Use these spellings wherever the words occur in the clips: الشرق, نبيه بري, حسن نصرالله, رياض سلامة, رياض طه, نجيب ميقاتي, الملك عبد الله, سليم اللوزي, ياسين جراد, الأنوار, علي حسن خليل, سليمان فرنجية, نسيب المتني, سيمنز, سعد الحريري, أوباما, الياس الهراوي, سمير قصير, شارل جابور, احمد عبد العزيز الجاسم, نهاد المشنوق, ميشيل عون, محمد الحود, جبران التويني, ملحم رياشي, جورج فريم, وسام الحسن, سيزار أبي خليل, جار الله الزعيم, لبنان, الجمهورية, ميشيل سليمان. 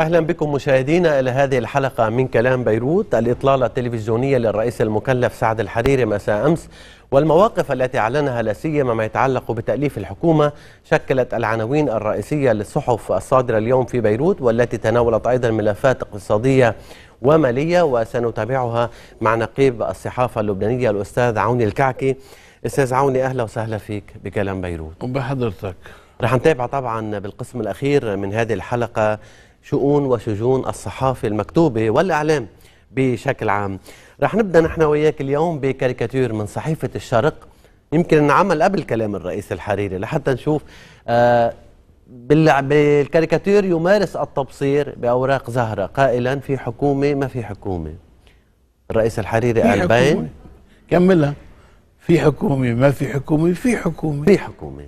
أهلا بكم مشاهدينا إلى هذه الحلقة من كلام بيروت. الإطلالة التلفزيونية للرئيس المكلف سعد الحريري مساء أمس والمواقف التي أعلنها لا سيما ما يتعلق بتأليف الحكومة شكلت العناوين الرئيسية للصحف الصادرة اليوم في بيروت، والتي تناولت أيضا ملفات اقتصادية ومالية، وسنتابعها مع نقيب الصحافة اللبنانية الأستاذ عوني الكعكي. أستاذ عوني أهلا وسهلا فيك بكلام بيروت. وبحضرتك رح نتابع طبعا بالقسم الأخير من هذه الحلقة شؤون وشجون الصحافة المكتوبة والإعلام بشكل عام. رح نبدأ نحن وياك اليوم بكاريكاتير من صحيفة الشرق، يمكن انعمل قبل كلام الرئيس الحريري، لحتى نشوف بالكاريكاتير يمارس التبصير بأوراق زهرة قائلا في حكومة ما في حكومة. الرئيس الحريري قال باين، كملها، في حكومة ما في حكومة، في حكومة، في حكومة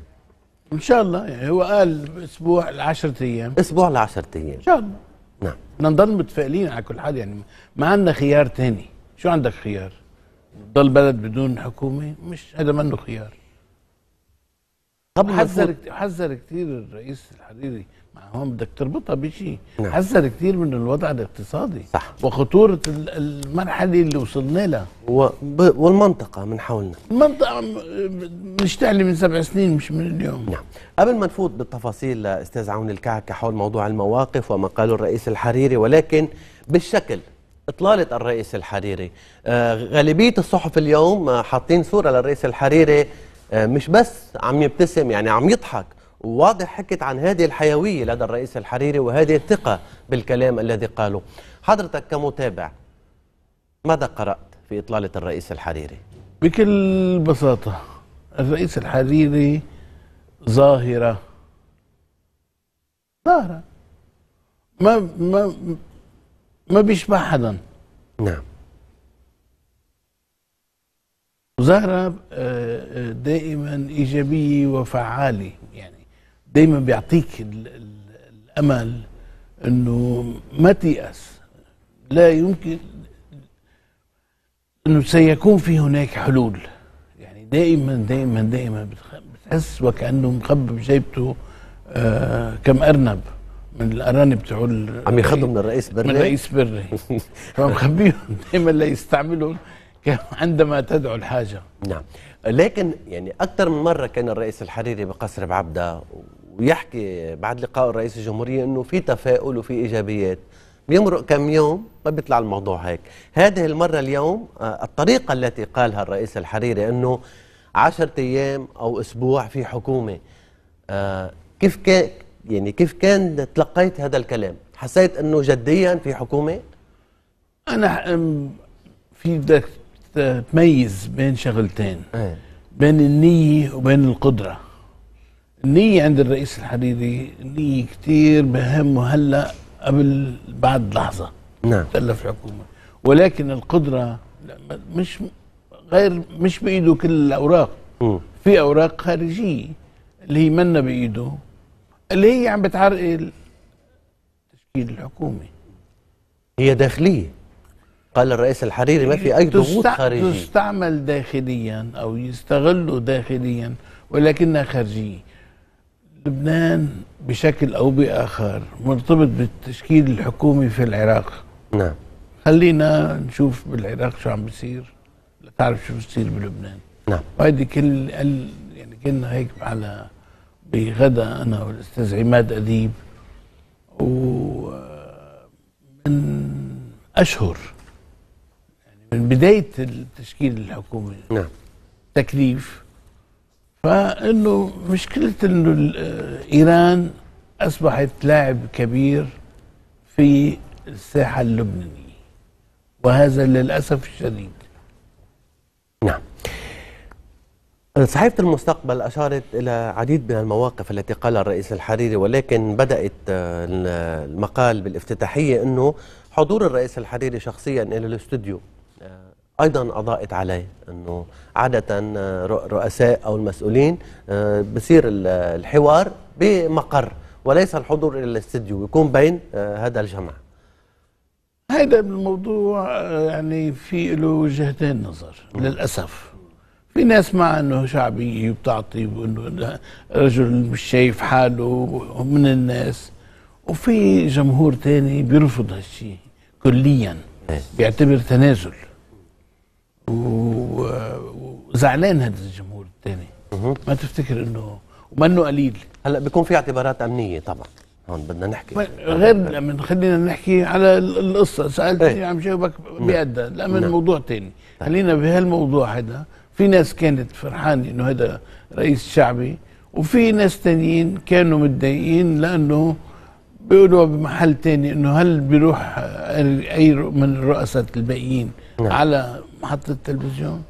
ان شاء الله. يعني هو قال اسبوع ل10 ايام، اسبوع ل10 ايام ان شاء الله. نعم نضل متفائلين على كل حال، يعني ما عندنا خيار ثاني. شو عندك خيار؟ ضل بلد بدون حكومه؟ مش هذا منه خيار. حذر كثير الرئيس الحريري، مع هون بدك تربطها بشيء. نعم. حذر كثير من الوضع الاقتصادي، صح، وخطوره المرحله اللي وصلنا لها والمنطقه من حولنا. المنطقه بنشتغل من 7 سنين مش من اليوم. نعم. قبل ما نفوت بالتفاصيل استاذ عون الكعكه حول موضوع المواقف وما قاله الرئيس الحريري، ولكن بالشكل اطلاله الرئيس الحريري، غالبيه الصحف اليوم حاطين صوره للرئيس الحريري مش بس عم يبتسم، يعني عم يضحك، وواضح حكت عن هذه الحيوية لدى الرئيس الحريري وهذه الثقة بالكلام الذي قاله. حضرتك كمتابع ماذا قرأت في إطلالة الرئيس الحريري؟ بكل بساطة الرئيس الحريري ظاهرة ما بيشبه حدا. نعم. ظاهرة دائما إيجابية وفعالة، يعني دايما بيعطيك الامل انه ما تيأس، لا يمكن انه سيكون في هناك حلول. يعني دايما بتحس وكانه مخبي بجيبته كم ارنب من الارانب تعول عم يخدم من الرئيس بري فمخبيهم دايما ليستعملهم عندما تدعو الحاجه. نعم، لكن يعني اكثر من مره كان الرئيس الحريري بقصر بعبده ويحكي بعد لقاء الرئيس الجمهورية انه في تفاؤل وفي ايجابيات، بيمرق كم يوم ما بيطلع الموضوع هيك. هذه المره اليوم الطريقه التي قالها الرئيس الحريري انه 10 ايام او اسبوع في حكومه، كيف كان تلقيت هذا الكلام؟ حسيت انه جديا في حكومه؟ انا في بدك تميز بين شغلتين، بين النية وبين القدرة. النية عند الرئيس الحريري النية كتير مهم، وهلا قبل بعد لحظة تألف الحكومة، ولكن القدرة مش بإيده كل الأوراق. في أوراق خارجية اللي هي منا بإيده، اللي هي عم بتعرقل تشكيل الحكومة، هي داخلية. قال الرئيس الحريري ما في أي ضغوط خارجية، تستعمل داخليا أو يستغلوا داخليا ولكنها خارجية. لبنان بشكل أو بآخر مرتبط بالتشكيل الحكومي في العراق. نعم. خلينا نشوف بالعراق شو عم بيصير لتعرف شو بيصير بلبنان. نعم. وهيدي كل يعني كنا هيك على بغدا أنا والأستاذ عماد أديب، ومن أشهر من بداية التشكيل الحكومي. نعم. تكليف، فإنه مشكلة إنه إيران أصبحت لاعب كبير في الساحة اللبنانية، وهذا للأسف الشديد. نعم. صحيفة المستقبل أشارت إلى عديد من المواقف التي قالها الرئيس الحريري، ولكن بدأت المقال بالافتتاحية إنه حضور الرئيس الحريري شخصيا إلى الاستوديو أيضا أضاءت عليه، أنه عادة رؤساء أو المسؤولين بصير الحوار بمقر وليس الحضور إلى الاستديو، يكون بين هذا الجمع. هذا الموضوع يعني في له جهتين نظر للأسف. في ناس مع أنه شعبي وبتعطي وأنه رجل مش شايف حاله من الناس، وفي جمهور تاني بيرفض هالشيء كليا، بيعتبر تنازل، وزعلان هذا الجمهور الثاني. ما تفتكر انه ومنه قليل. هلا بيكون في اعتبارات امنيه طبعا، هون بدنا نحكي غير من خلينا نحكي على القصه. سالتني عم جاوبك بيد لا من موضوع ثاني، خلينا بهالموضوع هذا. في ناس كانت فرحانه انه هذا رئيس شعبي، وفي ناس ثانيين كانوا متضايقين لانه بيقولوا بمحل ثاني انه هل بيروح اي من الرؤساء الباقيين على محطة التلفزيون؟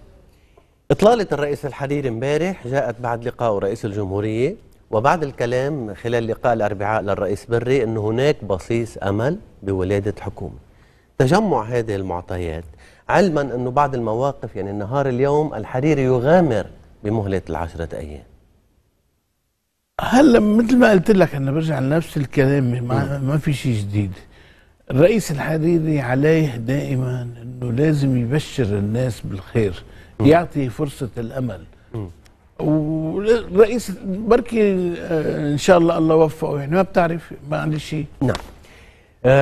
إطلالة الرئيس الحريري امبارح جاءت بعد لقائه رئيس الجمهورية، وبعد الكلام خلال لقاء الأربعاء للرئيس بري أن هناك بصيص أمل بولادة الحكومة. تجمع هذه المعطيات، علما أنه بعض المواقف يعني النهار اليوم الحريري يغامر بمهلة ال10 أيام. هلا مثل ما قلت لك أنا برجع لنفس الكلام، ما في شيء جديد. الرئيس الحريري عليه دائما انه لازم يبشر الناس بالخير، يعطي فرصه الامل. والرئيس بركي ان شاء الله الله وفقه، يعني ما بتعرف، ما عندي شيء. نعم.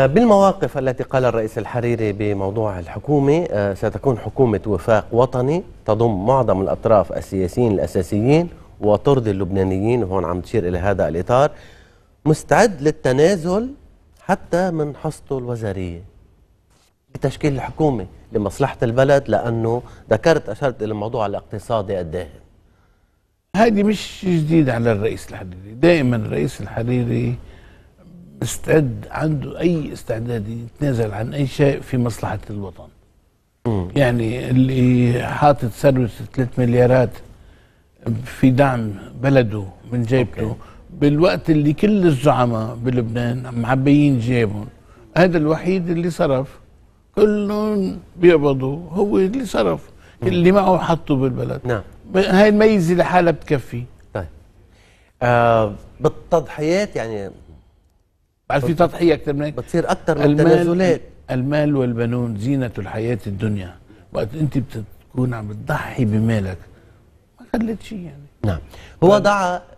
بالمواقف التي قال الرئيس الحريري بموضوع الحكومه، ستكون حكومه وفاق وطني تضم معظم الاطراف السياسيين الاساسيين وترضي اللبنانيين، وهون عم تشير الى هذا الاطار. مستعد للتنازل حتى من حصته الوزارية بتشكيل الحكومة لمصلحة البلد، لأنه أشرت إلى الموضوع الاقتصادي الداهم. هذه مش جديدة على الرئيس الحريري، دائما الرئيس الحريري مستعد، عنده أي استعداد يتنازل عن أي شيء في مصلحة الوطن. يعني اللي حاطط ثروة 3 مليارات في دعم بلده من جيبته، أوكي. بالوقت اللي كل الزعماء بلبنان معبيين جيبهم، هذا الوحيد اللي صرف، كلهم بيقبضوا، هو اللي صرف، اللي معه حطوا بالبلد. نعم. هاي الميزه لحالها بتكفي. طيب بالتضحيات يعني بعد في تضحيه اكثر من هيك بتصير اكثر من التنازلات. المال والبنون زينه الحياه الدنيا، وقت انت بتكون عم تضحي بمالك ما خليت شيء يعني. نعم. هو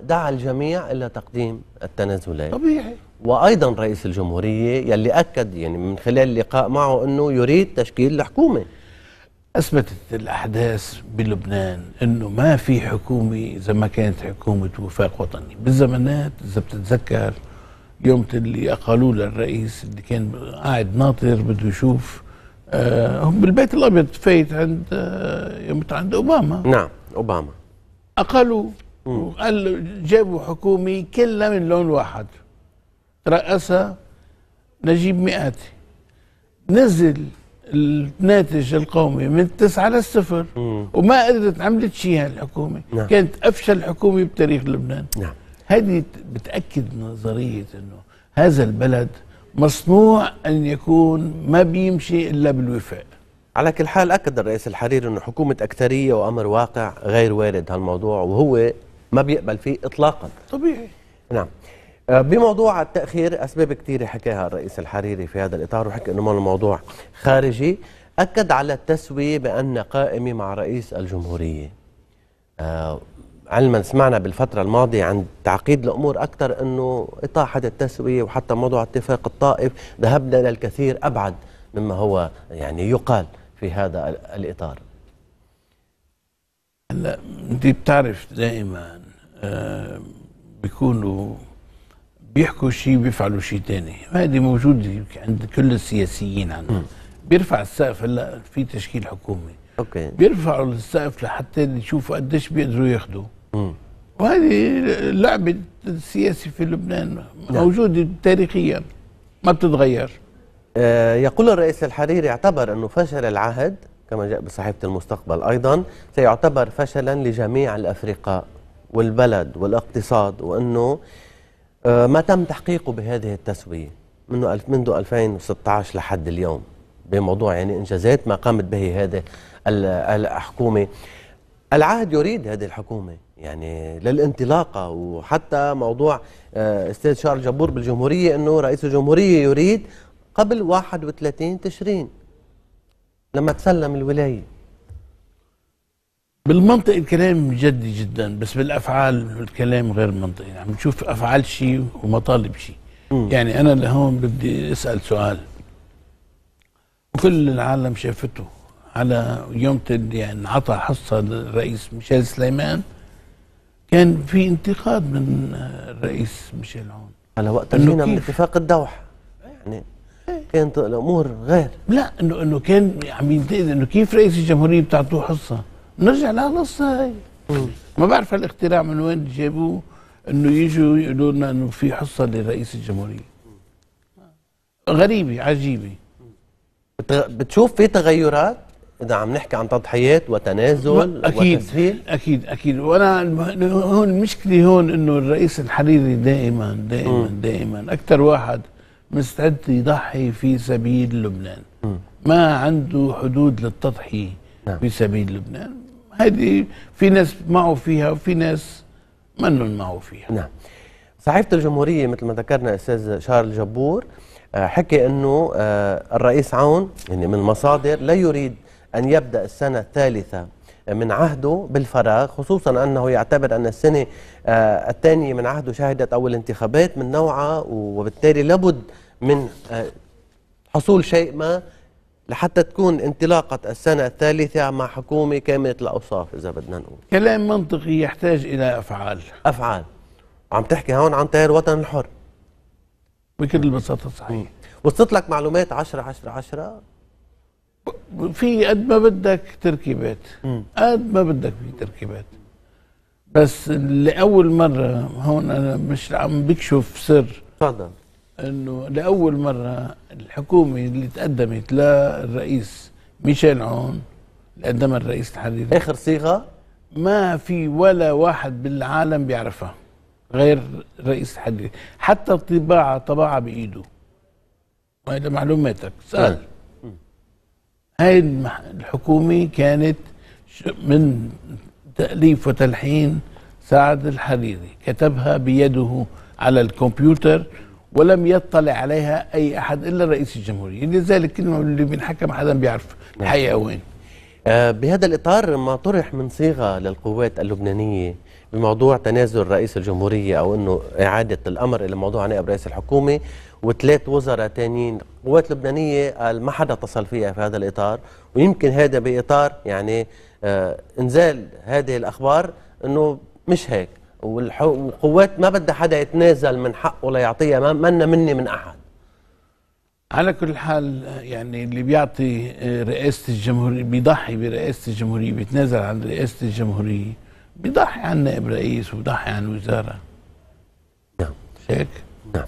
دعا الجميع إلى تقديم التنازلات طبيعي، وأيضا رئيس الجمهورية يلي أكد يعني من خلال اللقاء معه أنه يريد تشكيل الحكومة. أثبتت الأحداث بلبنان أنه ما في حكومة إذا ما كانت حكومة وفاق وطني. بالزمانات إذا بتتذكر يوم اللي أقالوا للرئيس اللي كان قاعد ناطر بده يشوف، هم بالبيت الأبيض، فايت عند يوم عند أوباما. نعم أوباما أقلوا، وقال جابوا حكومة كلها من لون واحد، رأسها نجيب ميقاتي. نزل الناتج القومي من 9 ل0، وما قدرت عملت شيء هالحكومة. نعم. كانت أفشل حكومة بتاريخ لبنان. نعم. هذه بتأكد نظرية أنه هذا البلد مصنوع أن يكون ما بيمشي إلا بالوفاء. على كل حال أكد الرئيس الحريري أنه حكومة أكثرية وأمر واقع غير وارد هالموضوع، وهو ما بيقبل فيه إطلاقا. طبيعي. نعم. بموضوع التأخير أسباب كثيرة حكاها الرئيس الحريري في هذا الإطار، وحكى أنه الموضوع خارجي. أكد على التسوية بأن قائمة مع رئيس الجمهورية، علما سمعنا بالفترة الماضية عن تعقيد الأمور أكثر أنه إطاحة التسوية، وحتى موضوع اتفاق الطائف ذهبنا للكثير أبعد مما هو يعني يقال في هذا الإطار. هلا أنت بتعرف دائما بيكونوا بيحكوا شيء بيفعلوا شيء ثاني، هذه موجودة عند كل السياسيين عندنا. بيرفع السقف، هلا في تشكيل حكومة، أوكي. بيرفعوا السقف لحتى يشوفوا قديش بيقدروا ياخذوا، وهذه لعبة السياسي في لبنان موجودة تاريخيا ما بتتغير. يقول الرئيس الحريري اعتبر أنه فشل العهد كما جاء بصحيفة المستقبل أيضا سيعتبر فشلا لجميع الأفرقاء والبلد والاقتصاد، وأنه ما تم تحقيقه بهذه التسوية منذ 2016 لحد اليوم بموضوع يعني إنجازات ما قامت به هذه الحكومة. العهد يريد هذه الحكومة يعني للانطلاقة، وحتى موضوع أستاذ شارل جابور بالجمهورية أنه رئيس الجمهورية يريد قبل 31 تشرين لما تسلم الولاية. بالمنطق الكلام جدي جدا، بس بالأفعال الكلام غير منطقي. عم نشوف أفعال شيء ومطالب شيء. يعني أنا اللي هون بدي أسأل سؤال وكل العالم شافته على يوم يعني انعطى حصة للرئيس ميشيل سليمان، كان في انتقاد من الرئيس ميشيل عون على وقت جينا من اتفاق الدوحة، يعني كانت الأمور غير لا إنه كان عم ينتقد إنه كيف رئيس الجمهورية بتعطوه حصة. نرجع لهالقصة هاي، ما بعرف هالاختراع من وين جابوه انه يجوا يقولوا لنا انه في حصه لرئيس الجمهوريه. غريبه عجيبه. بتشوف في تغيرات اذا عم نحكي عن تضحيات وتنازل أكيد وتسهيل؟ اكيد اكيد. وانا هون المشكله هون انه الرئيس الحريري دائما دائما دائما اكثر واحد مستعد يضحي في سبيل لبنان، ما عنده حدود للتضحيه في سبيل لبنان. هذه في ناس معه فيها وفي ناس منهم معه فيها. نعم. صحيفة الجمهورية مثل ما ذكرنا أستاذ شارل جابور حكي أنه الرئيس عون يعني من المصادر لا يريد أن يبدأ السنة الثالثة من عهده بالفراغ، خصوصا أنه يعتبر أن السنة الثانية من عهده شهدت أول انتخابات من نوعها، وبالتالي لابد من حصول شيء ما لحتى تكون انطلاقة السنة الثالثة مع حكومة كاملة الأوصاف إذا بدنا نقول. كلام منطقي يحتاج إلى أفعال. أفعال. وعم تحكي هون عن تيار وطن الحر. بكل بساطة صحيح. وصلت لك معلومات 10 10 10 في قد ما بدك تركيبات، قد ما بدك في تركيبات. بس لأول مرة هون أنا مش عم بكشف سر. تفضل. انه لاول مره الحكومه اللي تقدمت للرئيس ميشيل عون اللي قدمها الرئيس الحريري اخر صيغه ما في ولا واحد بالعالم بيعرفها غير الرئيس الحريري، حتى الطباعه طباعه بايده. هاي لمعلوماتك. سأل هاي الحكومه كانت من تاليف وتلحين سعد الحريري، كتبها بيده على الكمبيوتر ولم يطلع عليها أي أحد إلا رئيس الجمهورية، لذلك كلمة اللي بنحكى ما حدا بيعرف الحقيقة وين. بهذا الإطار ما طرح من صيغة للقوات اللبنانية بموضوع تنازل رئيس الجمهورية أو أنه إعادة الأمر إلى موضوع نائب رئيس الحكومة وثلاث وزراء تانيين، القوات اللبنانية قال ما حدا اتصل فيها في هذا الإطار، ويمكن هذا بإطار يعني إنزال هذه الأخبار أنه مش هيك، والقوات ما بدها حدا يتنازل من حقه ليعطيها، ما منا مني من احد. على كل حال يعني اللي بيعطي رئاسه الجمهوريه بيضحي برئاسه الجمهوريه، بيتنازل عن رئاسه الجمهوريه، بيضحي عن نائب رئيس وبيضحي عن وزاره. نعم هيك؟ نعم.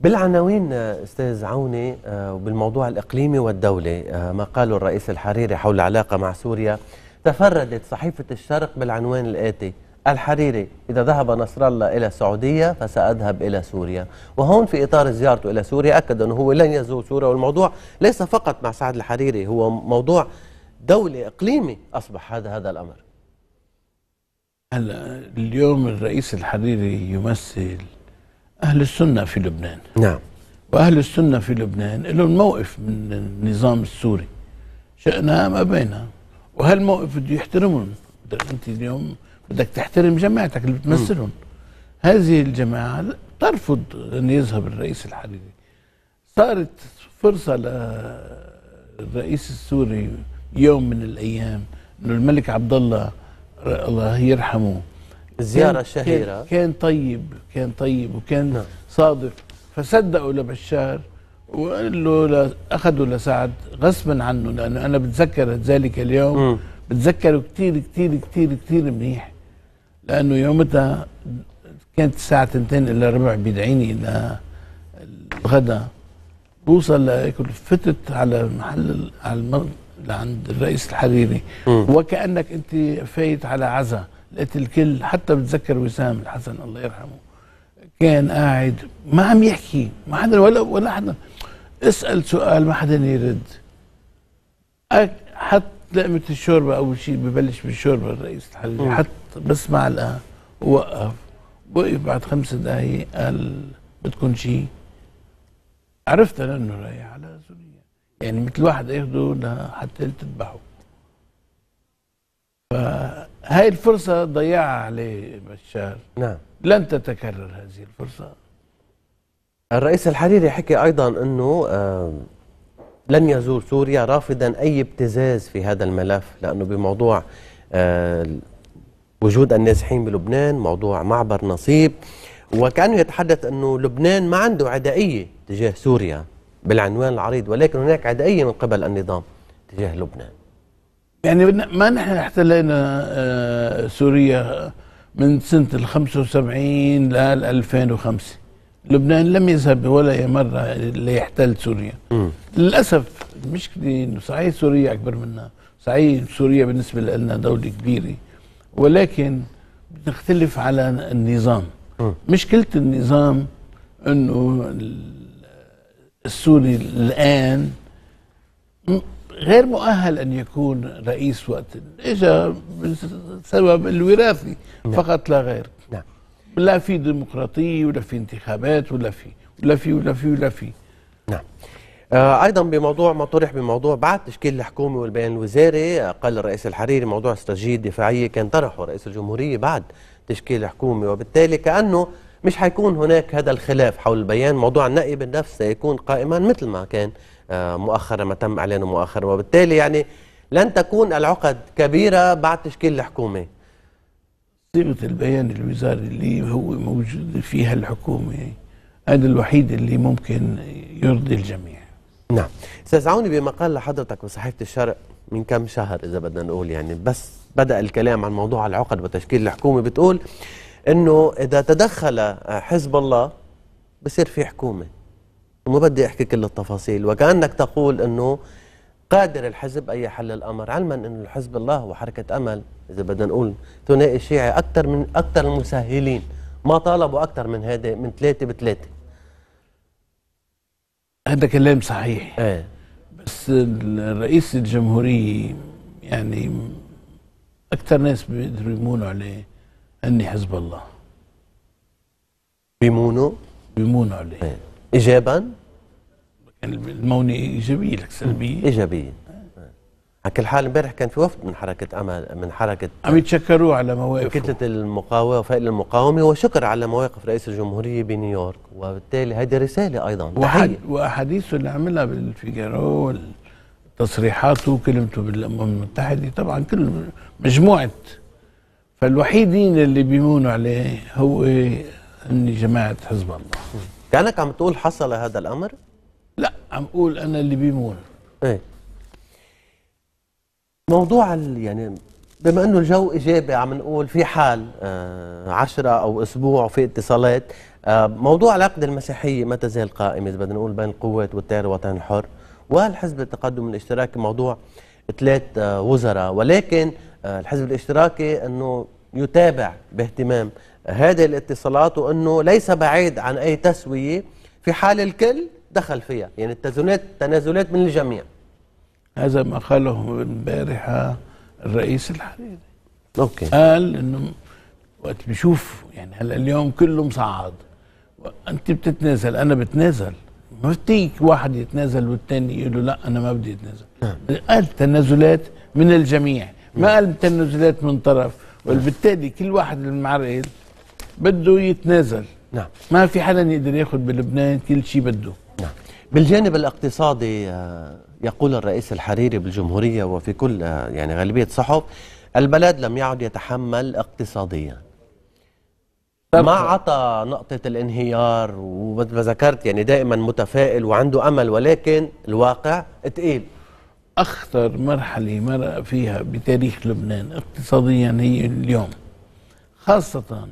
بالعناوين استاذ عوني وبالموضوع الاقليمي والدولي ما قاله الرئيس الحريري حول العلاقه مع سوريا، تفردت صحيفه الشرق بالعنوان الاتي: الحريري إذا ذهب نصر الله إلى السعودية فسأذهب إلى سوريا. وهون في إطار زيارته إلى سوريا أكد أنه هو لن يزور سوريا، والموضوع ليس فقط مع سعد الحريري، هو موضوع دولي إقليمي أصبح هذا الأمر. هلا اليوم الرئيس الحريري يمثل أهل السنة في لبنان. نعم. وأهل السنة في لبنان لهم موقف من النظام السوري شئنا ما بيننا، وهالموقف بده يحترمهم. أنت اليوم بدك تحترم جماعتك اللي بتمثلهم. هذه الجماعة ترفض أن يذهب الرئيس الحريري. صارت فرصة للرئيس السوري يوم من الأيام أنه الملك عبد الله الله يرحمه، الزيارة الشهيرة، كان طيب كان طيب وكان صادق، فصدقوا لبشار وقال له أخذوا لسعد غصبا عنه، لأنه أنا بتذكر ذلك اليوم بتذكره كثير كثير كثير كثير منيح، لانه يومتها كانت الساعه 2:15 بيدعيني للغداء، بوصل لاكل فتت على محل عند الرئيس الحريري وكانك انت فايت على عزا، لقيت الكل حتى بتذكر وسام الحسن الله يرحمه كان قاعد ما عم يحكي، ما حدا ولا حدا اسال سؤال ما حدا يرد. حتى لقمة الشوربة أول شيء ببلش بالشوربة الرئيس الحريري، حط بس معلقة ووقف، وقف بعد 5 دقايق قال بدكم شيء، عرفت أنا إنه رايح على سوريا، يعني مثل واحد ياخده حتى تذبحه. فهاي الفرصة ضيعها عليه بشار. نعم. لن تتكرر هذه الفرصة. الرئيس الحريري حكي أيضا أنه لن يزور سوريا رافضا أي ابتزاز في هذا الملف، لأنه بموضوع وجود النازحين بلبنان، موضوع معبر نصيب، وكانوا يتحدث أنه لبنان ما عنده عدائية تجاه سوريا بالعنوان العريض، ولكن هناك عدائية من قبل النظام تجاه لبنان. يعني ما نحن احتلينا سوريا من سنة 75 لل 2005، لبنان لم يذهب ولا مرة ليحتل سوريا. للأسف المشكلة إنه صحيح سوريا أكبر منا، صحيح سوريا بالنسبة لنا دولة كبيرة، ولكن بنختلف على النظام. مشكلة النظام إنه السوري الآن غير مؤهل أن يكون رئيس وقت إجا بسبب الوراثي فقط لا غير. نعم. لا في ديمقراطية ولا في انتخابات ولا في ولا في ولا في ولا في. نعم. أيضا بموضوع ما طرح بموضوع بعد تشكيل الحكومة والبيان الوزاري، قال الرئيس الحريري موضوع استراتيجية دفاعية كان طرحه رئيس الجمهورية بعد تشكيل الحكومة، وبالتالي كأنه مش حيكون هناك هذا الخلاف حول البيان، موضوع النقي بالنفس سيكون قائما مثل ما كان مؤخرا، ما تم اعلانه مؤخرا، وبالتالي يعني لن تكون العقد كبيره بعد تشكيل الحكومه. صيغه البيان الوزاري اللي هو موجود فيها الحكومه هذا الوحيد اللي ممكن يرضي الجميع. نعم. استاذ عوني، بمقال لحضرتك بصحيفه الشرق من كم شهر اذا بدنا نقول، يعني بس بدا الكلام عن موضوع العقد وتشكيل الحكومه، بتقول انه اذا تدخل حزب الله بصير في حكومه، وما بدي احكي كل التفاصيل، وكانك تقول انه قادر الحزب ان يحل الامر، علما انه حزب الله وحركه امل اذا بدنا نقول ثنائي شيعي اكثر المسهلين، ما طالبوا اكثر من هذا من 3 ب3. هذا كلام صحيح. ايه بس الرئيس الجمهوريه يعني اكثر ناس بيقدروا يمونوا عليه اني حزب الله. بيمونوا عليه. ايه. ايجابا؟ المونه ايجابيه لك سلبيه؟ ايجابيه. على كل حال امبارح كان في وفد من حركه امل، من حركه عم يتشكروا على مواقف كتله المقاومه وفائل المقاومه، وشكر على مواقف رئيس الجمهوريه بنيويورك، وبالتالي هذه رساله ايضا تحيه. واحاديثه اللي عملها بالفيجارو، تصريحاته وكلمته بالامم المتحده، طبعا كل مجموعه، فالوحيدين اللي بيمونوا عليه هو اني جماعه حزب الله. كأنك عم تقول حصل هذا الأمر؟ لا، عم أقول أنا اللي بيمون. إيه. موضوع يعني بما أنه الجو إيجابي، عم نقول في حال 10 أو أسبوع وفي اتصالات، موضوع العقد المسيحية ما تزال قائمة إذا بدنا نقول بين القوات والتيار الوطني الحر والحزب التقدم الاشتراكي، موضوع 3 وزراء، ولكن الحزب الاشتراكي أنه يتابع باهتمام هذه الاتصالات، وأنه ليس بعيد عن أي تسوية في حال الكل دخل فيها، يعني التنازلات من الجميع. هذا ما قاله امبارح الرئيس الحريري. أوكي. قال إنه وقت بيشوف يعني هلا اليوم كله مصعد، أنت بتتنازل أنا بتنازل، ما بتيك واحد يتنازل والثاني يقول له لا أنا ما بدي أتنازل. قال تنازلات من الجميع، ما قال تنازلات من طرف، وبالتالي كل واحد المعرض بده يتنازل. نعم. ما في حدا يقدر ياخذ بلبنان كل شيء بده. نعم. بالجانب الاقتصادي يقول الرئيس الحريري بالجمهورية وفي كل يعني غالبية صحف، البلد لم يعد يتحمل اقتصاديا. ما عطى نقطة الانهيار، ومثل ما ذكرت يعني دائما متفائل وعنده أمل، ولكن الواقع ثقيل. أخطر مرحلة مرق فيها بتاريخ لبنان اقتصاديا هي اليوم، خاصة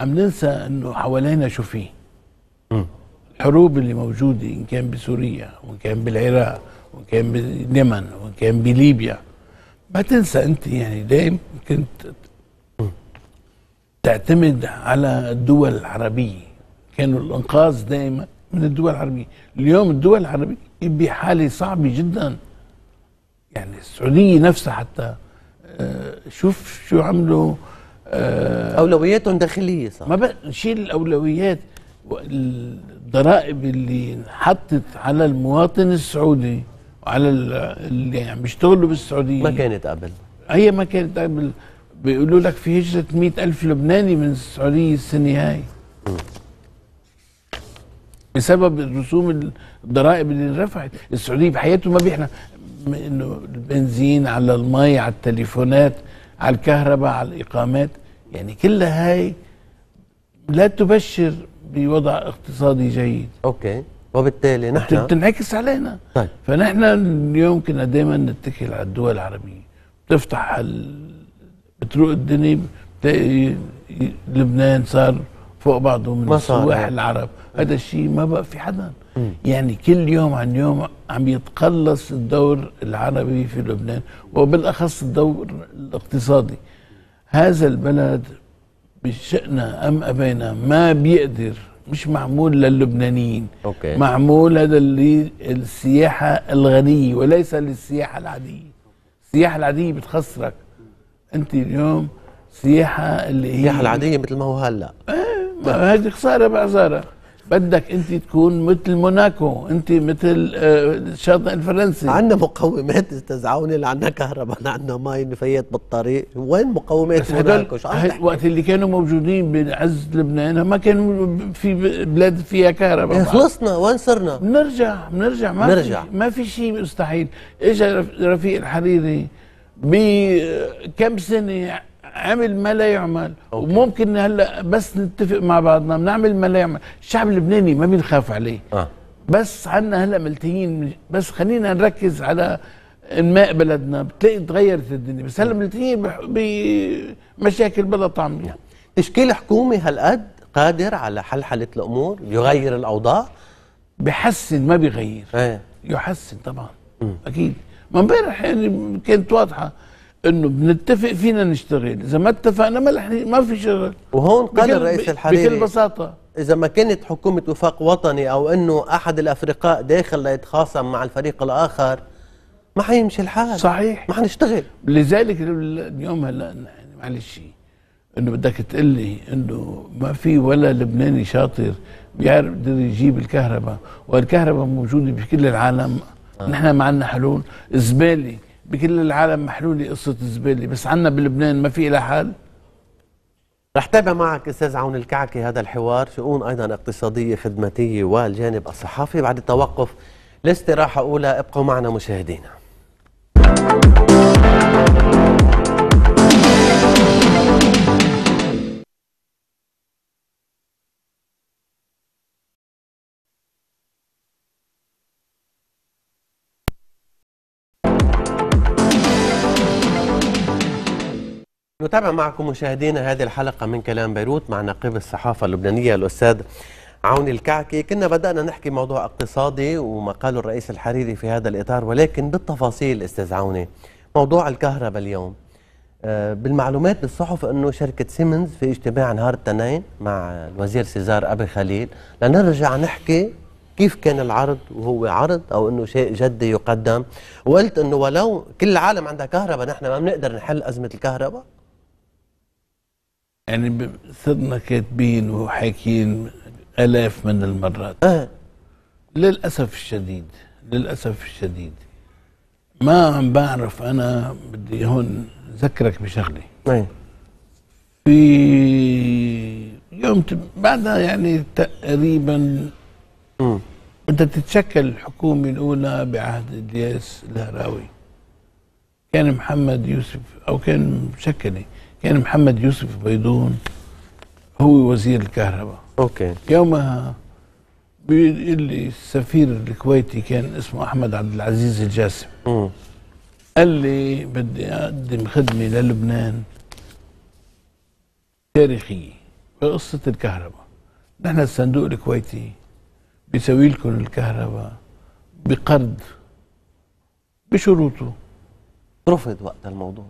عم ننسى انه حوالينا شو فيه. الحروب اللي موجوده ان كان بسوريا وان كان بالعراق وان كان باليمن وان كان بليبيا، ما تنسى انت يعني دايما كنت تعتمد على الدول العربيه، كانوا الانقاذ دائما من الدول العربيه. اليوم الدول العربيه بحاله صعبه جدا، يعني السعوديه نفسها حتى شوف شو عملوا، أولوياتهم داخلية صح؟ ما بقى نشيل الأولويات، الضرائب اللي انحطت على المواطن السعودي وعلى اللي عم يعني بيشتغلوا بالسعودية ما كانت قبل. هي ما كانت قبل، بيقولوا لك في هجرة 100,000 لبناني من السعودية السنة هاي. بسبب رسوم الضرائب اللي رفعت. السعوديه بحياته ما بيحنا انه البنزين على المي على التليفونات على الكهرباء على الاقامات، يعني كل هاي لا تبشر بوضع اقتصادي جيد. اوكي، وبالتالي نحن بتنعكس علينا. طيب، فنحن اليوم كنا دائما نتكل على الدول العربيه، بتفتح بتروق الدنيا بتلاقي لبنان صار فوق بعضه من السواح العرب. هذا الشيء ما بقى في حدا، يعني كل يوم عن يوم عم يتقلص الدور العربي في لبنان، وبالاخص الدور الاقتصادي. هذا البلد بشئنا ام ابينا ما بيقدر، مش معمول للبنانيين. أوكي. معمول هذا للسياحه الغنيه وليس للسياحه العاديه. السياحه العاديه بتخسرك انت اليوم. السياحه اللي هي السياحه العاديه مثل ما هو هلا، هذه خساره بعزاره. بدك انت تكون مثل موناكو، انت مثل الشاطئ الفرنسي. عندنا مقومات استاذ عوني، اللي عندنا كهرباء، عندنا مي، نفايات بالطريق، وين مقومات موناكو؟ وقت اللي كانوا موجودين بعز لبنان ما كانوا في بلاد فيها كهرباء. خلصنا، وين صرنا؟ بنرجع ما في شيء مستحيل. اجى رفيق الحريري بكم سنه عمل ما لا يعمل. أوكي. وممكن هلا بس نتفق مع بعضنا بنعمل ما لا يعمل. الشعب اللبناني ما بنخاف عليه. بس عندنا هلا ملتهيين، بس خلينا نركز على انماء بلدنا، بتلاقي تغيرت الدنيا. بس هلا ملتهيين بمشاكل بلا طعم. يعني تشكيل حكومي هالقد قادر على حلحله الامور، يغير الاوضاع، بحسن ما بيغير. يحسن طبعا. اكيد. ما امبارح يعني كانت واضحه انه بنتفق فينا نشتغل، اذا ما اتفقنا ما في شغل. وهون قال الرئيس الحريري بكل بساطه، اذا ما كانت حكومه وفاق وطني او انه احد الافرقاء داخل ليتخاصم مع الفريق الاخر ما حيمشي الحال. صحيح، ما حنشتغل. لذلك اليوم هلا معلش انه بدك تقول لي انه ما في ولا لبناني شاطر بيعرف يجيب الكهرباء، والكهرباء موجوده بكل العالم. نحن ما عندنا حلول. الزباله بكل العالم محلولة، قصة الزبالة، بس عنا بلبنان ما في إلها حال. رح تابع معك أستاذ عون الكعكي هذا الحوار، شؤون أيضا اقتصادية خدماتية والجانب الصحافي بعد التوقف لاستراحة أولى. ابقوا معنا مشاهدينا. نتابع معكم مشاهدينا هذه الحلقة من كلام بيروت مع نقيب الصحافة اللبنانية الأستاذ عوني الكعكي. كنا بدأنا نحكي موضوع اقتصادي وما قاله الرئيس الحريري في هذا الإطار، ولكن بالتفاصيل أستاذ عوني موضوع الكهرباء اليوم. بالمعلومات بالصحف أنه شركة سيمنز في اجتماع نهار الاثنين مع الوزير سيزار أبي خليل لنرجع نحكي كيف كان العرض، وهو عرض او انه شيء جدي يقدم. وقلت انه ولو كل العالم عندها كهرباء نحن ما بنقدر نحل أزمة الكهرباء. يعني صرنا كاتبين وحاكيين آلاف من المرات. للأسف الشديد، للأسف الشديد ما عم بعرف. أنا بدي هون ذكرك بشغلة. في يوم بعدها يعني تقريبا بدها تتشكل الحكومة الأولى بعهد الياس الهراوي. كان محمد يوسف أو كان مشكلة، كان محمد يوسف بيضون هو وزير الكهرباء. اوكي. يومها بيقول لي السفير الكويتي كان اسمه احمد عبد العزيز الجاسم. قال لي بدي اقدم خدمه للبنان تاريخيه بقصه الكهرباء. نحن الصندوق الكويتي بيسوي لكم الكهرباء بقرض بشروطه. رفض وقت الموضوع.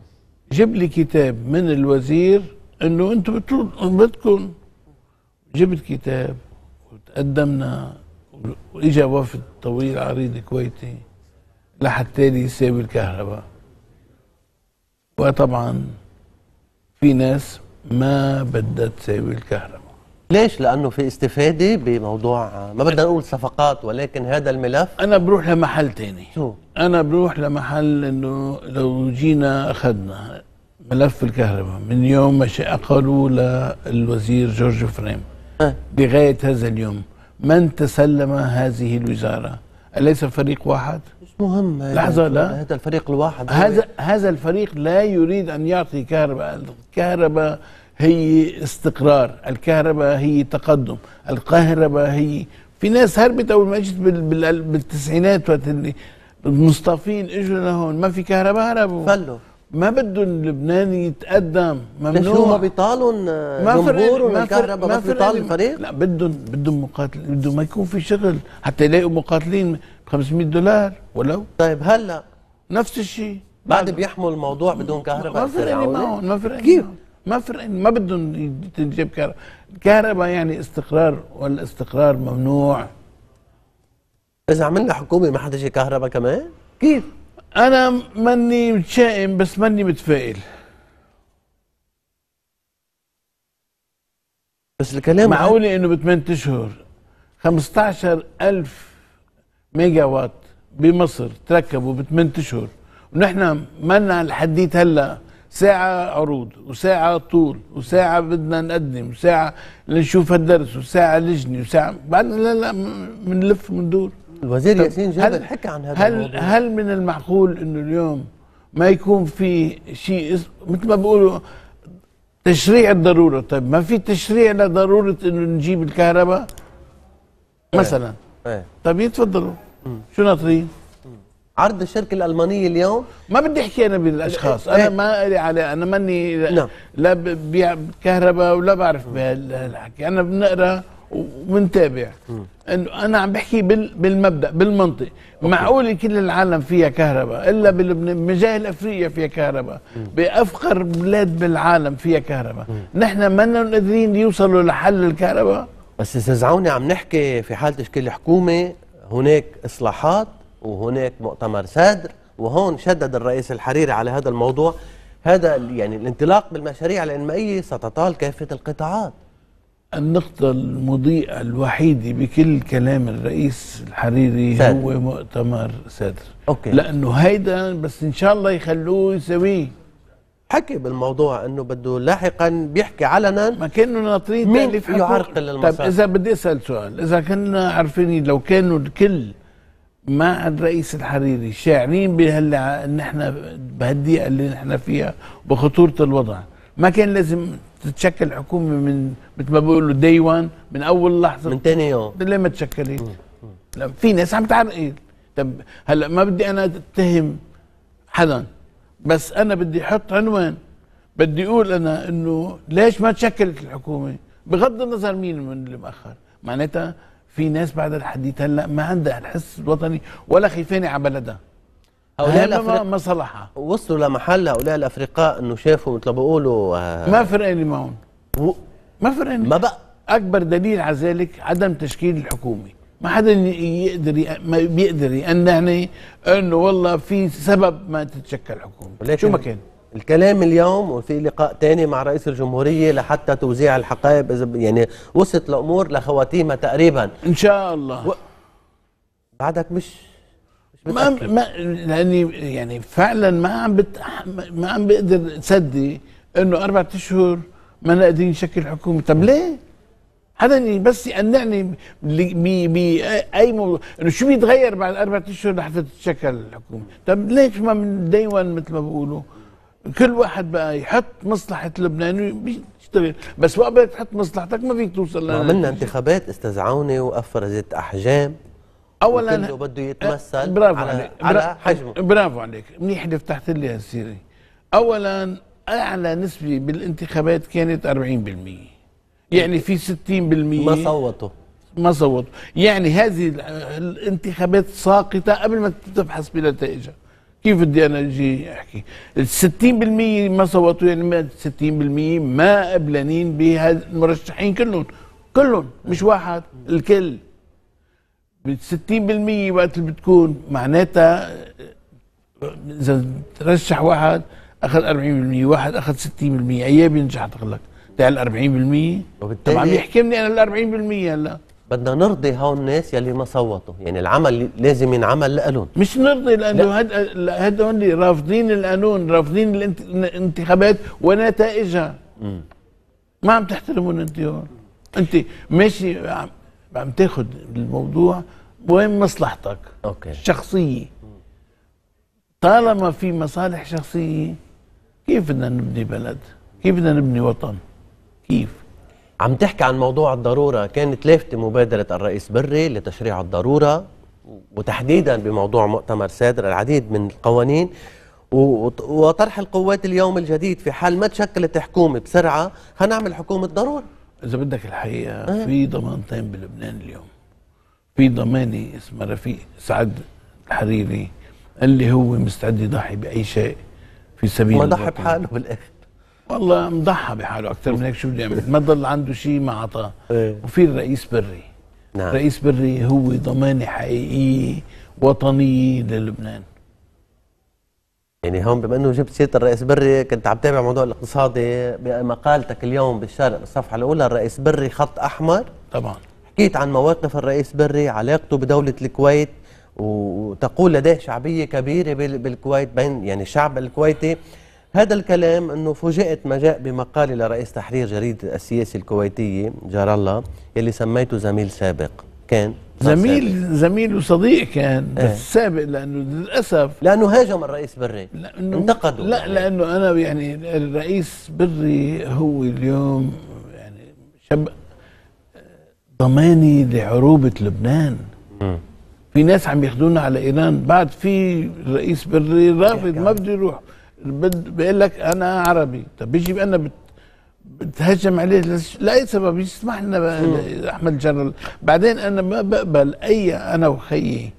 جيب لي كتاب من الوزير انه انتم بدكم. جبت كتاب وتقدمنا، واجا وفد طويل عريض كويتي لحتى يساوي الكهرباء. وطبعا في ناس ما بدها تساوي الكهرباء. ليش؟ لانه في استفاده بموضوع ما بدنا نقول صفقات، ولكن هذا الملف انا بروح لمحل ثاني. انا بروح لمحل انه لو جينا اخذنا ملف الكهرباء من يوم ما قالوا للوزير جورج فريم لغايه هذا اليوم من تسلم هذه الوزارة؟ أليس فريق واحد؟ مش مهم. لحظة، لا، هذا الفريق الواحد، هذا الفريق لا يريد أن يعطي كهرباء. الكهرباء هي استقرار، الكهرباء هي تقدم، الكهرباء هي في ناس هربت أول ما اجت بالتسعينات وقت اللي المصطفين اجوا لهون ما في كهرباء هربوا فلوا. ما بده اللبناني يتقدم، ممنوع. ما بيطالوا الجمهور والكهرباء، ما بيطالوا الفريق. لا، بدهم مقاتلين، بدهم ما يكون في شغل حتى يلاقوا مقاتلين $500 ولو. طيب هلا نفس الشيء بعد بيحمل الموضوع بدون كهرباء. ما فرقني معهم، ما فرقني كيف، ما فرقني، ما بدهم تنجيب كهرباء. الكهرباء يعني استقرار، والاستقرار ممنوع. إذا عملنا حكومة ما حدا يجي كهرباء كمان؟ كيف؟ أنا ماني متشائم بس ماني متفائل. بس الكلام معقولة إنه ب8 أشهر 15,000 ميجا وات بمصر تركبوا ب8 أشهر، ونحن مالنا لحديت هلا ساعة عروض وساعة طول وساعة بدنا نقدم وساعة لنشوف هالدرس وساعة لجنة وساعة بعد. لا لا، بنلف وبندور. الوزير ياسين جراد حكى عن هذا الموضوع. هل من المعقول انه اليوم ما يكون في شيء مثل ما بيقولوا تشريع الضروره؟ طيب ما في تشريع لضروره انه نجيب الكهرباء مثلا؟ طيب يتفضلوا، شو ناطرين؟ عرض الشركه الالمانيه اليوم. ما بدي احكي انا بالاشخاص، انا ما لي علاقه، انا ماني لا ببيع كهرباء ولا بعرف بهالحكي، انا بنقرا ومنتابع. انا عم بحكي بالمبدا بالمنطق. معقول كل العالم فيها كهرباء الا بجاهل افريقيا فيها كهرباء، بافقر بلاد بالعالم فيها كهرباء، نحن ما قادرين يوصلوا لحل الكهرباء. بس استاذ عوني، عم نحكي في حاله تشكيل الحكومه، هناك اصلاحات وهناك مؤتمر سدر، وهون شدد الرئيس الحريري على هذا الموضوع. هذا يعني الانطلاق بالمشاريع الانمائيه ستطال كافه القطاعات. النقطة المضيئة الوحيدة بكل كلام الرئيس الحريري سادر. هو مؤتمر سدر، لأنه هيدا بس إن شاء الله يخلوه يسويه. حكي بالموضوع إنه بده لاحقا، بيحكي علنا ما كانوا ناطرين تأليف يعرقل المسار. طيب إذا بدي أسأل سؤال، إذا كنا عارفين لو كانوا الكل مع الرئيس الحريري شاعرين بهاللي نحن بهالدقيقة اللي نحن فيها وبخطورة الوضع، ما كان لازم تتشكل حكومه من مثل ما بيقولوا داي 1، من اول لحظه، من ثاني يوم. ليه ما تشكلت؟ لا، في ناس عم تعرقل. طب هلا ما بدي انا اتهم حدا، بس انا بدي احط عنوان، بدي اقول انا انه ليش ما تشكلت الحكومه بغض النظر مين من اللي مأخر. معناتها في ناس بعد الحديث هلا ما عندها الحس الوطني ولا خيفانه على بلدها. هؤلاء مصلحة وصلوا لمحل هؤلاء الافرقاء انه شافوا مثل ما بيقولوا ما فرقاني معهم، ما فرقاني. ما بقى اكبر دليل على ذلك عدم تشكيل الحكومه. ما حدا يقدر، ما بيقدر يقنعني انه والله في سبب ما تتشكل حكومه، شو ما كان. الكلام اليوم وفي لقاء ثاني مع رئيس الجمهوريه لحتى توزيع الحقائب، اذا يعني وصلت الامور لخواتيمها تقريبا ان شاء الله. بعدك مش لاني يعني فعلا ما عم بقدر تصدق انه 4 أشهر ما قادرين نشكل حكومه. طب ليه؟ حدا بس يقنعني باي موضوع انه شو بيتغير بعد 4 أشهر لحتى تتشكل الحكومه. طب ليش ما من ديوان مثل ما بيقولوا كل واحد بقى يحط مصلحه لبنان ويشتغل، بس وقت بدك تحط مصلحتك ما فيك توصل. عملنا انتخابات استاذ عوني وافرزت احجام. اولا بده يتمثل برافو عليك، على حجمه. برافو عليك، منيح اللي فتحت لي هالسيره. اولا اعلى نسبه بالانتخابات كانت 40%، يعني في 60% ما صوتوا، يعني هذه الانتخابات ساقطه قبل ما تبحث بنتائجها. كيف بدي انا اجي احكي 60% ما صوتوا؟ يعني 60% ما قبلانين بهالمرشحين كلهم، مش واحد، الكل 60%. وقت اللي بتكون معناتها اذا ترشح واحد اخذ 40%، واحد اخذ 60%، اياه بينجح تغلق تعال 40%. طبعا عم يحكمني انا ال 40%. هلا بدنا نرضي هون الناس يلي ما صوتوا، يعني العمل لازم ينعمل لهم. مش نرضي، لانه هدول اللي رافضين القانون، رافضين الانتخابات ونتائجها. ما عم تحترمون انت هون، انت ماشي بقى بتاخد الموضوع وين مصلحتك الشخصية. طالما في مصالح شخصية كيف بدنا نبني بلد؟ كيف بدنا نبني وطن؟ كيف؟ عم تحكي عن موضوع الضرورة، كانت لافتة مبادرة الرئيس بري لتشريع الضرورة وتحديدا بموضوع مؤتمر سدر العديد من القوانين وطرح القوات اليوم الجديد. في حال ما تشكلت حكومة بسرعة هنعمل حكومة ضرورة. إذا بدك الحقيقة في ضمانتين بلبنان اليوم. في ضمانة اسمها رفيق سعد الحريري اللي هو مستعد يضحي بأي شيء في سبيل ما ضحى بحاله بالآخر. والله مضحى بحاله أكثر من هيك، شو بده يعمل؟ ما ضل عنده شيء ما عطاه. وفي الرئيس بري. نعم. رئيس بري هو ضمانة حقيقية وطنية للبنان. يعني هون بما انه جبت سيره الرئيس بري، كنت عم تابع موضوع الاقتصادي بمقالتك اليوم بالشرق بالصفحه الاولى. الرئيس بري خط احمر طبعا. حكيت عن مواقف الرئيس بري، علاقته بدوله الكويت، وتقول لديه شعبيه كبيره بالكويت بين يعني الشعب الكويتي. هذا الكلام انه فوجئت ما جاء بمقالي لرئيس تحرير جريده السياسي الكويتيه جار الله يلي سميته زميل سابق. كان زميل وصديق كان بس سابق، لانه للاسف لانه هاجم الرئيس بري، انتقدوا. لا لانه انا يعني الرئيس بري هو اليوم يعني شب ضماني لعروبه لبنان. في ناس عم ياخذونا على ايران بعد. في الرئيس بري رافض، ما بده يروح، بقول لك انا عربي. طب بيجي بأنا بتهجم عليه لأي سبب يسمح لنا احمد جرال. بعدين انا ما بقبل اي، انا وخيي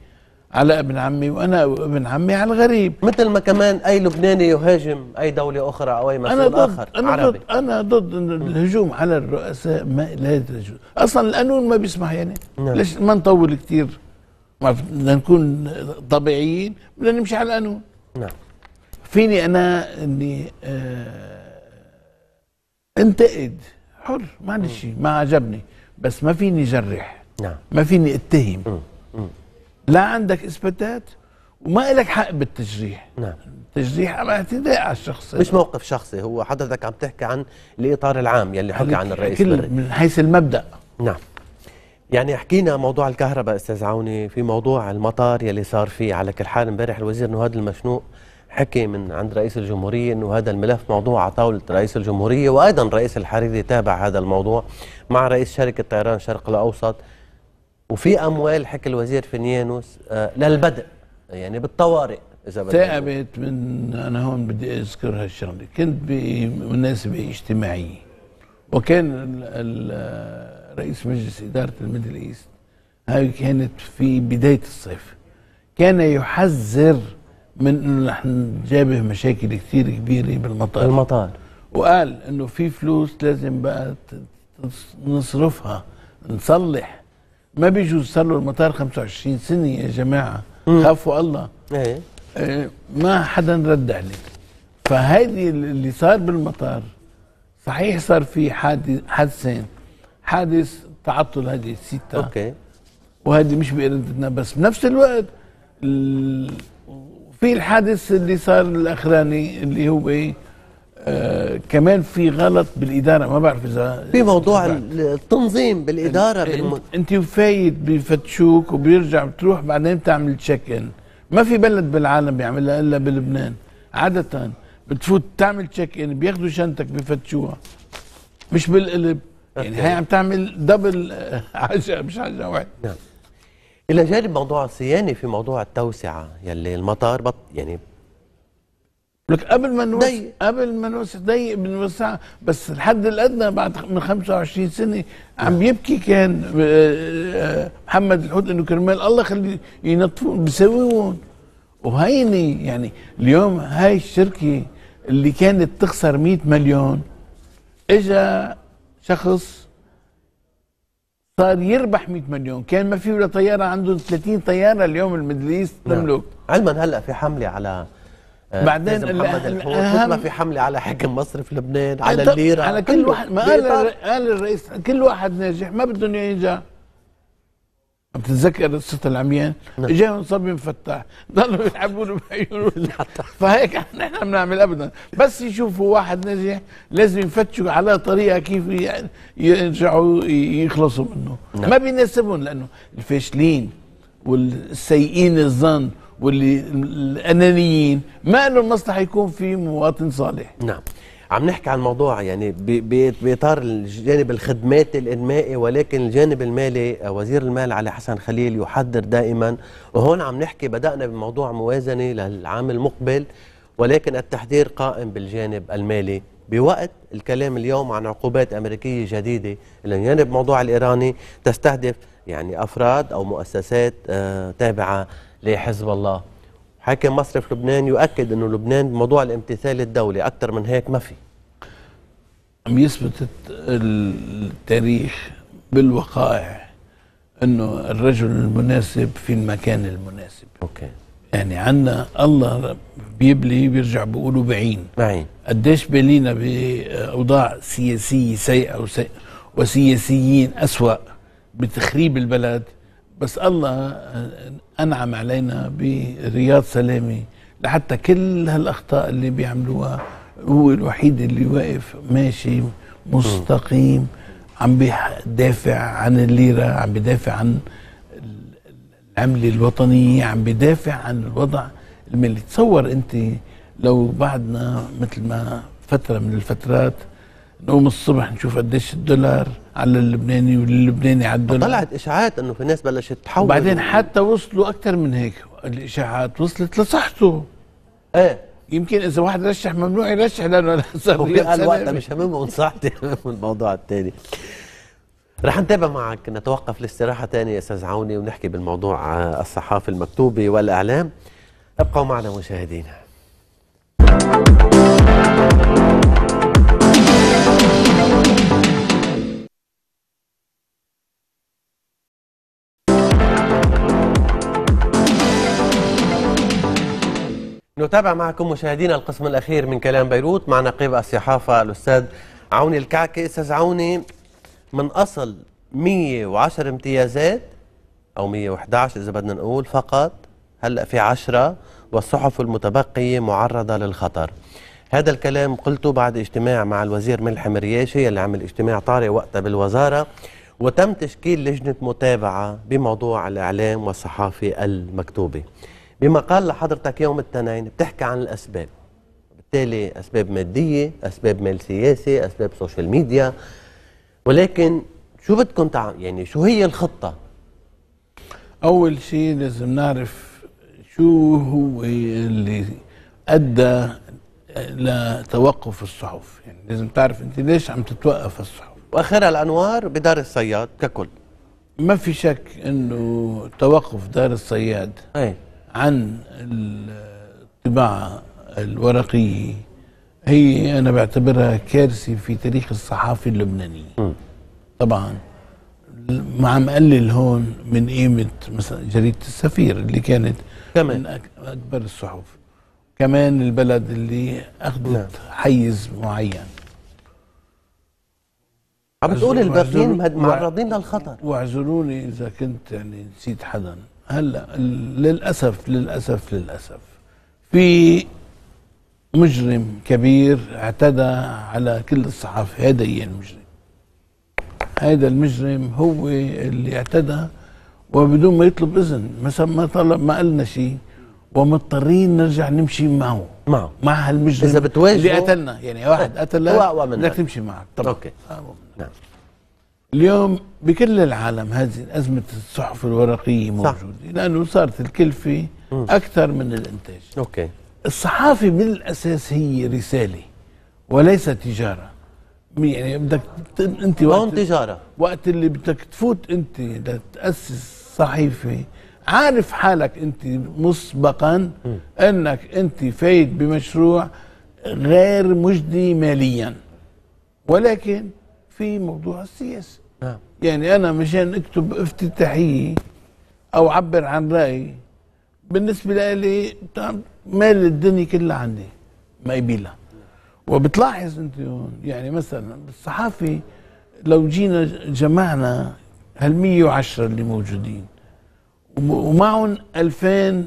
على ابن عمي وانا وابن عمي على الغريب، مثل ما كمان اي لبناني يهاجم اي دوله اخرى او اي مسؤول اخر عربي. انا ضد الهجوم على الرؤساء، ما لا يجوز اصلا، القانون ما بيسمح يعني. ليش ما نطول كثير؟ بدنا نكون طبيعيين، بدنا نمشي على القانون. نعم. فيني انا اني انتقد حر، معلش ما عجبني، بس ما فيني جرح. نعم. ما فيني اتهم. لا عندك اثباتات وما لك حق بالتجريح. نعم. التجريح اعتداء على الشخص، مش موقف شخصي. هو حضرتك عم تحكي عن الاطار العام يلي حكى عن الرئيس بري من حيث المبدا. نعم. يعني حكينا موضوع الكهرباء استاذ عوني، في موضوع المطار يلي صار فيه. على كل حال امبارح الوزير نهاد المشنوق حكي من عند رئيس الجمهورية أنه هذا الملف موضوع على طاولة رئيس الجمهورية، وأيضا رئيس الحريري تابع هذا الموضوع مع رئيس شركة طيران الشرق الأوسط. وفي أموال حكي الوزير فينيانوس للبدء يعني بالطوارئ. إذا تعبت من أنا هون بدي أذكر هالشغلة. كنت بمناسبة اجتماعية وكان رئيس مجلس إدارة الميدل ايست، هاي كانت في بداية الصيف، كان يحذر من انه نحن نجابه مشاكل كثير كبيره بالمطار. المطار. وقال انه في فلوس لازم بقى نصرفها نصلح، ما بيجوز صار له المطار 25 سنه يا جماعه، خافوا الله. ايه. ما حدا رد عليه. فهيدي اللي صار بالمطار صحيح، صار في حادثين، حادث تعطل هذه الستة اوكي، وهذه مش بإرادتنا، بس بنفس الوقت في الحادث اللي صار الاخراني اللي هو ايه كمان في غلط بالاداره. ما بعرف اذا في موضوع التنظيم بالاداره انت فايد بفتشوك وبيرجع بتروح بعدين بتعمل تشيك ان. ما في بلد بالعالم بيعملها الا بلبنان. عاده بتفوت تعمل تشيك ان بياخذوا شنطتك بفتشوها مش بالقلب. يعني هي عم تعمل دبل حاجه مش حاجه واحده. نعم. إلى جانب موضوع الصيانة في موضوع التوسعة يلي المطار يعني لك قبل ما نوسع ضيق بنوسعها، بس الحد الأدنى بعد من 25 سنة عم يبكي كان محمد الحود إنه كرمال الله خلي ينطفون بيسويون. وهيني يعني اليوم هاي الشركة اللي كانت تخسر 100 مليون، إجا شخص صار يربح 100 مليون، كان ما في ولا طيارة، عندهم 30 طيارة اليوم الميدل ايست تملك. علما هلا في حملة على بعدين محمد الحود، مثل ما في حملة على حكم مصرف لبنان، على الليرة، على كل واحد. ما قال الرئيس كل واحد ناجح ما بدهم ينجح، بتتذكر قصه العميان؟ اجاهم صبي مفتح ضلوا يلعبوا بعيونه. فهيك نحن بنعمل ابدا، بس يشوفوا واحد نجح لازم يفتشوا على طريقه كيف يرجعوا يخلصوا منه. ما بيناسبهم، لانه الفاشلين والسيئين الظن واللي الانانيين ما لهم مصلحه يكون في مواطن صالح. نعم. عم نحكي عن موضوع يعني بإطار الجانب الخدمات الإنمائي، ولكن الجانب المالي وزير المال علي حسن خليل يحذر دائما، وهون عم نحكي بدأنا بموضوع موازنة للعام المقبل، ولكن التحذير قائم بالجانب المالي بوقت الكلام اليوم عن عقوبات أمريكية جديدة. الجانب موضوع الإيراني تستهدف يعني أفراد أو مؤسسات تابعة لحزب الله. حاكم مصرف لبنان يؤكد انه لبنان بموضوع الامتثال الدولي، اكثر من هيك ما في. عم يثبت التاريخ بالوقائع انه الرجل المناسب في المكان المناسب. اوكي. يعني عندنا الله بيبلي بيرجع بيقولوا بعين. قديش بلينا باوضاع سياسيه سيئه وسياسيين اسوأ بتخريب البلد، بس الله أنعم علينا برياض سلامة لحتى كل هالأخطاء اللي بيعملوها هو الوحيد اللي واقف ماشي مستقيم، عم بيدافع عن الليرة، عم بيدافع عن العملة الوطنية، عم بيدافع عن الوضع المالي. تصور أنت لو بعدنا مثل ما فترة من الفترات نقوم الصبح نشوف قديش الدولار على اللبناني واللبناني على الدولار. طلعت اشاعات انه في ناس بلشت تحول، وبعدين حتى وصلوا اكثر من هيك، الاشاعات وصلت لصحته. ايه يمكن اذا واحد رشح ممنوع يرشح لانه قال وقتها مش هممهم صحتي الموضوع الثاني. رح نتابع معك، نتوقف لاستراحه ثانيه استاذ عوني ونحكي بالموضوع الصحافه المكتوبه والاعلام. ابقوا معنا مشاهدينا. نتابع معكم مشاهدينا القسم الأخير من كلام بيروت مع نقيب الصحافة الأستاذ عوني الكعكي. أستاذ عوني، من أصل 110 امتيازات أو 111 إذا بدنا نقول فقط، هلأ في 10 والصحف المتبقية معرضة للخطر. هذا الكلام قلته بعد اجتماع مع الوزير ملحم رياشي اللي عمل اجتماع طارئ وقتها بالوزارة، وتم تشكيل لجنة متابعة بموضوع الإعلام والصحافة المكتوبة. بما قال لحضرتك يوم الاثنين بتحكي عن الاسباب، بالتالي اسباب ماديه، اسباب مال سياسي، اسباب سوشيال ميديا، ولكن شو بدكم يعني شو هي الخطه؟ اول شيء لازم نعرف شو هو اللي ادى لتوقف الصحف، يعني لازم تعرف انت ليش عم تتوقف الصحف. واخرها الانوار بدار الصياد ككل. ما في شك انه توقف دار الصياد ايه عن الطباعة الورقية هي أنا بعتبرها كارثة في تاريخ الصحافة اللبنانية. طبعا ما عم قلل هون من قيمة مثلا جريدة السفير اللي كانت كمان من أكبر الصحف، كمان البلد اللي أخذت حيز معين. عم بتقول الباقيين معرضين للخطر، واعذروني إذا كنت يعني نسيت حدا. هلا للاسف للاسف للاسف في مجرم كبير اعتدى على كل الصحافه، هذا هي المجرم. هذا المجرم هو اللي اعتدى وبدون ما يطلب اذن، مثلا ما طلب ما قالنا شيء ومضطرين نرجع نمشي معه مع هالمجرم. اذا بتواجهه اللي قتلنا، يعني واحد قتلك بدك تمشي معه طبعا. اوكي نعم. اليوم بكل العالم هذه أزمة الصحف الورقية موجودة لأنه صارت الكلفة أكثر من الإنتاج. أوكي. الصحافة بالأساس هي رسالة وليس تجارة، يعني بدك أنت وقت تجارة، وقت اللي بدك تفوت أنت لتأسس صحيفة عارف حالك أنت مسبقا أنك أنت فايت بمشروع غير مجدي ماليا. ولكن في موضوع السياسة، يعني أنا مشان أكتب افتتاحية أو أعبر عن رأيي بالنسبة لي مال الدنيا كلها عندي ما يبيلها. وبتلاحظ أنت هون يعني مثلا بالصحافة لو جينا جمعنا هال110 اللي موجودين ومعهم 2000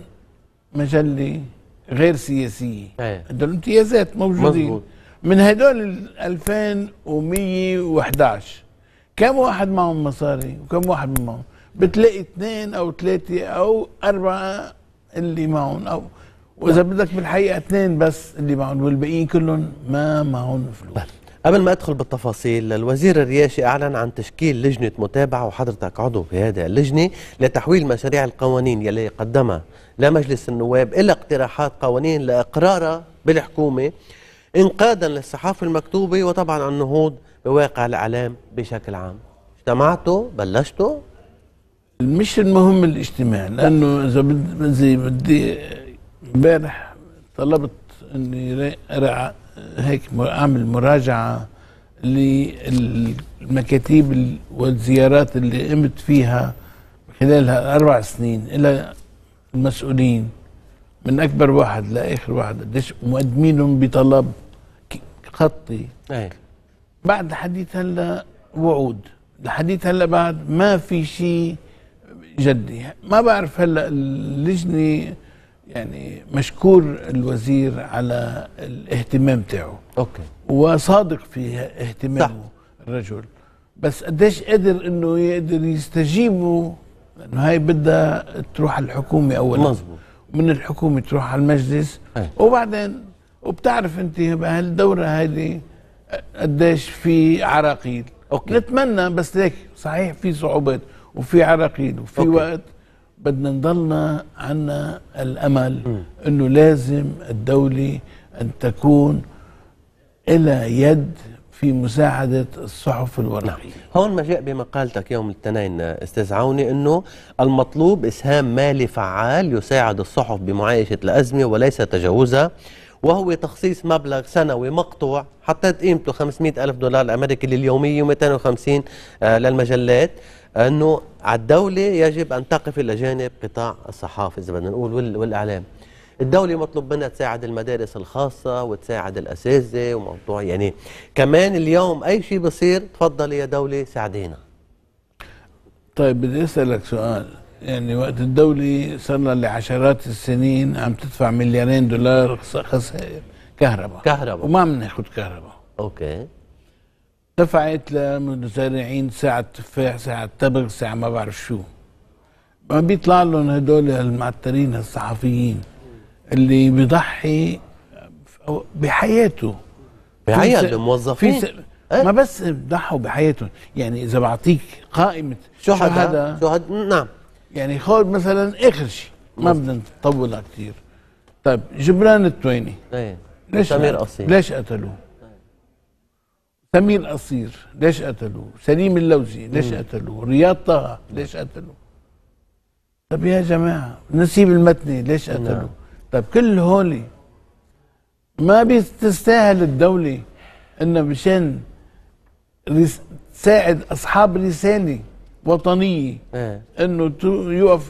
مجلة غير سياسية. هدول امتيازات موجودين. مزبوط. من هدول ال 2111 كم واحد معهم مصاري وكم واحد معهم؟ بتلاقي 2 أو 3 أو 4 اللي معهم، او واذا بدك بالحقيقه 2 بس اللي معهم، والباقيين كلهم ما معهم فلوس. قبل ما ادخل بالتفاصيل، الوزير الرياشي اعلن عن تشكيل لجنه متابعه وحضرتك عضو بهذه اللجنه لتحويل مشاريع القوانين يلي قدمها لمجلس النواب الى اقتراحات قوانين لاقرارها بالحكومه، انقاذا للصحافه المكتوبه وطبعا عن النهوض بواقع الاعلام بشكل عام. اجتمعتوا؟ بلشتوا؟ مش المهم الاجتماع، لانه اذا بدي امبارح طلبت اني هيك اعمل مراجعه للمكاتيب والزيارات اللي قمت فيها خلال ال4 سنين الى المسؤولين، من اكبر واحد لاخر واحد، قديش مقدمينهم بطلب خطي. بعد حديث هلا وعود، لحديث هلا بعد ما في شيء جدي. ما بعرف هلا اللجنه، يعني مشكور الوزير على الاهتمام تاعه، اوكي، وصادق في اهتمامه الرجل، بس قديش قدر انه يقدر يستجيبه، لانه هاي بدها تروح على الحكومه اولا، مظبوط، من الحكومه تروح على المجلس، وبعدين وبتعرف انت بهالدوره هذه قديش في عراقيل. أوكي. نتمنى، بس ليك صحيح في صعوبات وفي عراقيل وفي وقت، بدنا نضلنا عنا الأمل أنه لازم الدولة أن تكون إلى يد في مساعدة الصحف الورقية. هون ما جاء بمقالتك يوم الاثنين أستاذ عوني أنه المطلوب إسهام مالي فعال يساعد الصحف بمعايشة الأزمة وليس تجاوزها، وهو تخصيص مبلغ سنوي مقطوع حطيت قيمته $500,000 أمريكي لليومية و250 للمجلات، أنه على الدولة يجب أن تقف إلى جانب قطاع الصحافة إذا بدنا نقول والإعلام. الدولة مطلوب منها تساعد المدارس الخاصة وتساعد الأساتذة، وموضوع يعني كمان اليوم أي شيء بصير تفضلي يا دولة ساعدينا. طيب بدي أسألك سؤال، يعني وقت الدولة صرنا لعشرات السنين عم تدفع $2 مليار خسائر كهرباء وما عم ناخد كهرباء. اوكي. دفعت لمزارعين ساعة تفاح، ساعة تبغ، ساعة ما بعرف شو. ما بيطلع لهم هدول المعترين الصحفيين اللي بيضحي بحياته، بحياة الموظفين، ما بس بضحوا بحياتهم. يعني إذا بعطيك قائمة شهداء، نعم، يعني خذ مثلا آخر شيء، ما بدنا نطولها كثير. طيب جبران التويني، ليش قتلوه؟ سمير قصير ليش قتلوه؟ سليم اللوزي ليش قتلوه؟ رياض طه ليش قتلوه؟ طب يا جماعه، نسيب المتني ليش قتلوه؟ طب كل هولي ما بتستاهل الدوله انه مشان تساعد اصحاب رساله وطنيه انه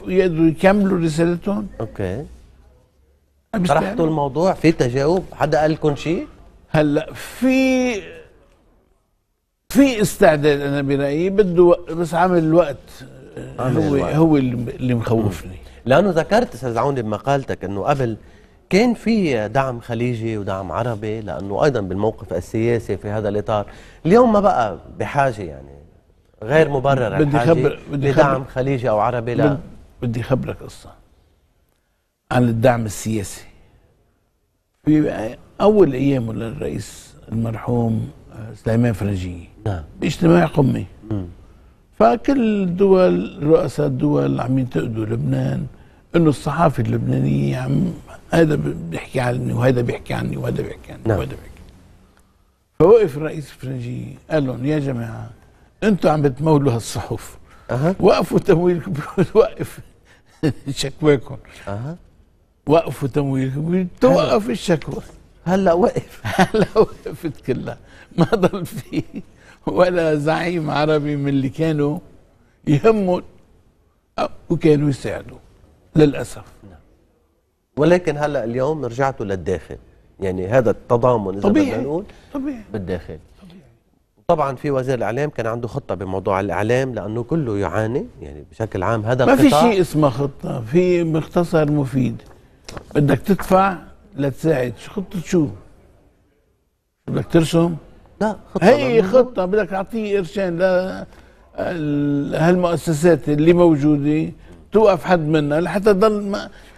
يقدروا يكملوا رسالتهم؟ اوكي. طرحتوا الموضوع؟ في تجاوب؟ حدا قال لكم شيء؟ هلا في استعداد، انا برايي بده، بس عامل وقت هو اللي مخوفني. لانه ذكرت استاذ عوني بمقالتك انه قبل كان في دعم خليجي ودعم عربي، لانه ايضا بالموقف السياسي في هذا الاطار، اليوم ما بقى بحاجه، يعني غير مبرر الحاجه لدعم خليجي او عربي. لا، بدي خبرك قصه عن الدعم السياسي. في اول ايامه للرئيس المرحوم سليمان فرنجية، نعم، باجتماع قمة، فكل الدول، رؤساء الدول عم ينتقدوا لبنان، انه الصحافة اللبنانية عم، هذا بيحكي عني وهذا بيحكي عني وهذا بيحكي عني وهذا بيحكي عني. فوقف الرئيس فرنجية قال لهم يا جماعة، انتم عم بتمولوا هالصحف، وقفوا تمويلكم، وقف شكواكم، وقفوا تمويلكم، توقف الشكوى. هلا وقف، هلا وقفت كلها، ما ضل في ولا زعيم عربي من اللي كانوا يهموا وكانوا يساعدوا للاسف. ولكن هلا اليوم رجعتوا للداخل، يعني هذا التضامن اذا بدنا نقول طبيعي بالداخل. طبعا في وزير الاعلام كان عنده خطه بموضوع الاعلام لانه كله يعاني يعني بشكل عام هذا القطاع. ما في شيء اسمه خطه، في مختصر مفيد. بدك تدفع لتساعد، خطه شو؟ بدك ترسم؟ لا خطه، هي خطه بدك تعطيه قرشين لهالمؤسسات اللي موجوده توقف حد منها لحتى تضل،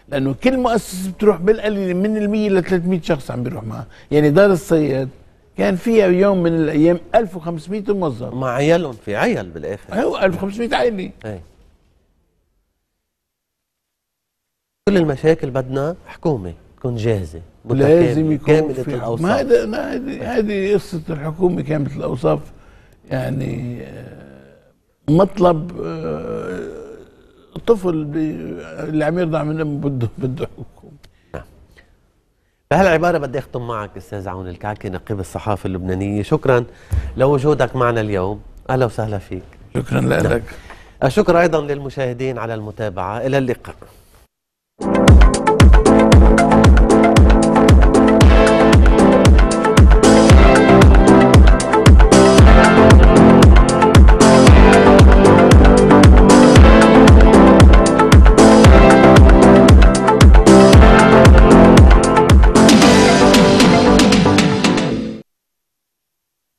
لانه كل مؤسسه بتروح بالقليل من 100 ل 300 شخص عم بيروح معها، يعني دار الصياد كان فيها يوم من الايام 1500 موظف مع عيالهم، في عيال بالاخر ايوه 1500 عائله. كل المشاكل بدنا حكومه تكون جاهزه، لازم يكون كامله الاوصاف. ما هذه قصه الحكومه كامله الاوصاف، يعني مطلب الطفل اللي عم يرضع من امه بده حكومه. بهالعبارة بدي أختم معك أستاذ عون الكعكي نقيب الصحافة اللبنانية، شكرا لوجودك معنا اليوم، أهلا وسهلا فيك. شكرا لك. الشكر أيضا للمشاهدين على المتابعة، إلى اللقاء.